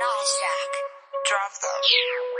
Knapsack. Drop them.